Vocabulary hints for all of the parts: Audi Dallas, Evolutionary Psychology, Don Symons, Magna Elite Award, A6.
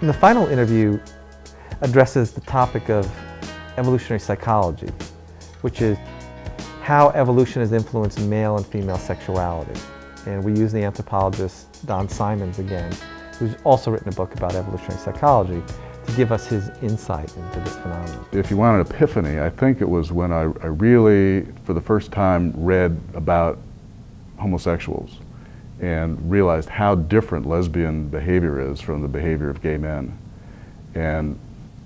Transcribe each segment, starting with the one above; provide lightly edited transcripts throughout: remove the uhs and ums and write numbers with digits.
And the final interview addresses the topic of evolutionary psychology, which is how evolution has influenced male and female sexuality. And we use the anthropologist Don Symons again, who's also written a book about evolutionary psychology, to give us his insight into this phenomenon. If you want an epiphany, I think it was when I really, for the first time, read about homosexuals and realized how different lesbian behavior is from the behavior of gay men. And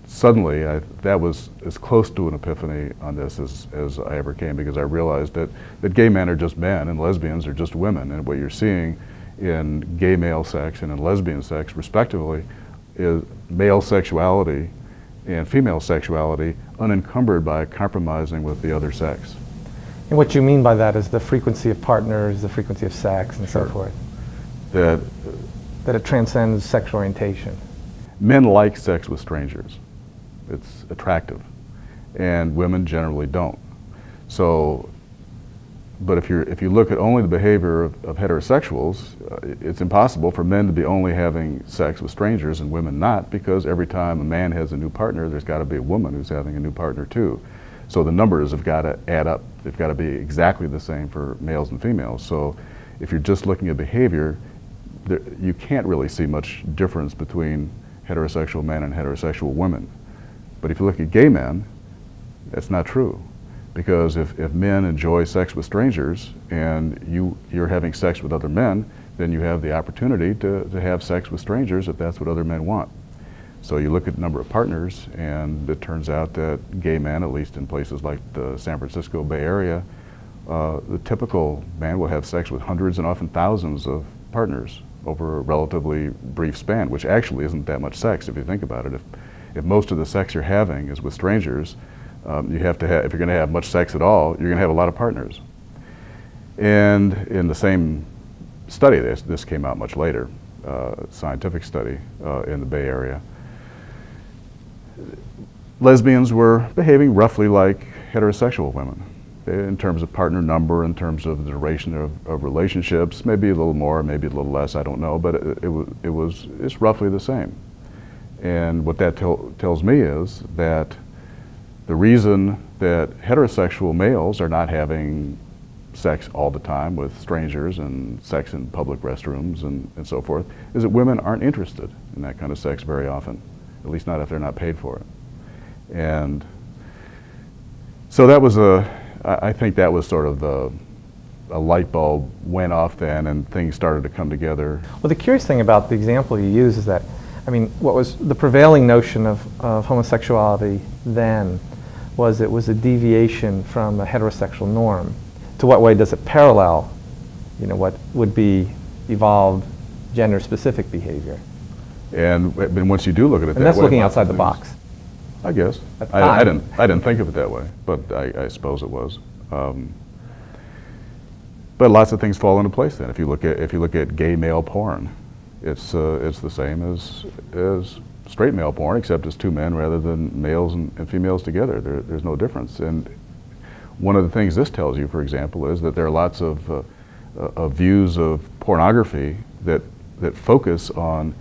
suddenly, that was as close to an epiphany on this as I ever came, because I realized that gay men are just men and lesbians are just women, and what you're seeing in gay male sex and in lesbian sex, respectively, is male sexuality and female sexuality unencumbered by compromising with the other sex. And what you mean by that is the frequency of partners, the frequency of sex, and so forth. That it transcends sexual orientation. Men like sex with strangers. It's attractive. And women generally don't. So, but if you look at only the behavior of heterosexuals, it's impossible for men to be only having sex with strangers and women not, because every time a man has a new partner, there's got to be a woman who's having a new partner too. So the numbers have got to add up. They've got to be exactly the same for males and females. So if you're just looking at behavior, you can't really see much difference between heterosexual men and heterosexual women. But if you look at gay men, that's not true. Because if men enjoy sex with strangers and you're having sex with other men, then you have the opportunity to have sex with strangers if that's what other men want. So you look at the number of partners, and it turns out that gay men, at least in places like the San Francisco Bay Area, the typical man will have sex with hundreds and often thousands of partners over a relatively brief span, which actually isn't that much sex if you think about it. If most of the sex you're having is with strangers, you have to have, if you're going to have much sex at all, you're going to have a lot of partners. And in the same study, this came out much later, scientific study in the Bay Area, lesbians were behaving roughly like heterosexual women in terms of partner number, in terms of the duration of relationships, maybe a little more, maybe a little less, I don't know, but it's roughly the same. And what that tells me is that the reason that heterosexual males are not having sex all the time with strangers and sex in public restrooms and so forth is that women aren't interested in that kind of sex very often, at least not if they're not paid for it. And so that was I think that was sort of a light bulb went off then, and things started to come together. Well, the curious thing about the example you use is that, I mean, what was the prevailing notion of homosexuality then was it was a deviation from a heterosexual norm. To what way does it parallel, you know, what would be evolved gender-specific behavior? And once you do look at it that way, that's looking outside the box. I guess. I didn't think of it that way, but I suppose it was. But lots of things fall into place then. If you look at gay male porn, it's the same as straight male porn, except it's two men rather than males and females together. There's no difference. And one of the things this tells you, for example, is that there are lots of views of pornography that focus on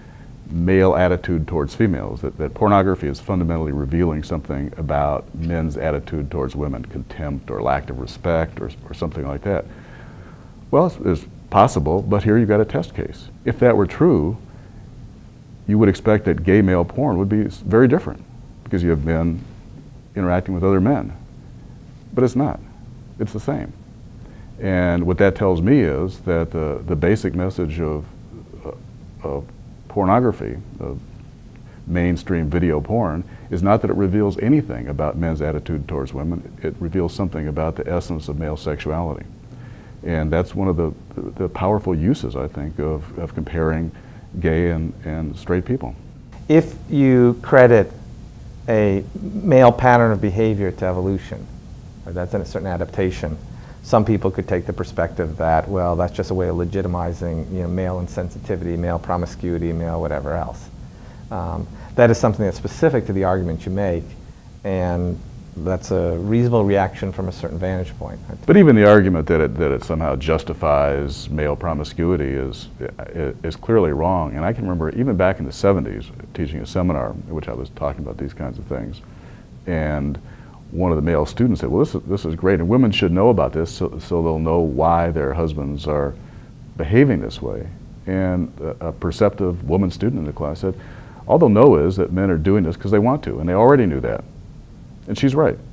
male attitude towards females, that pornography is fundamentally revealing something about men's attitude towards women, contempt or lack of respect or something like that. Well, it's possible, but here you've got a test case. If that were true, you would expect that gay male porn would be very different because you have men interacting with other men. But it's not. It's the same. And what that tells me is that the basic message of pornography, the mainstream video porn, is not that it reveals anything about men's attitude towards women. It reveals something about the essence of male sexuality. And that's one of the powerful uses, I think, of comparing gay and straight people. If you credit a male pattern of behavior to evolution, or that's in a certain adaptation, some people could take the perspective that, well, that's just a way of legitimizing, you know, male insensitivity, male promiscuity, male whatever else. That is something that's specific to the argument you make, and that's a reasonable reaction from a certain vantage point. But even the argument that it somehow justifies male promiscuity is clearly wrong. And I can remember even back in the 70s teaching a seminar in which I was talking about these kinds of things, and one of the male students said, well, this is great, and women should know about this so they'll know why their husbands are behaving this way. And a perceptive woman student in the class said, all they'll know is that men are doing this because they want to, and they already knew that. And she's right.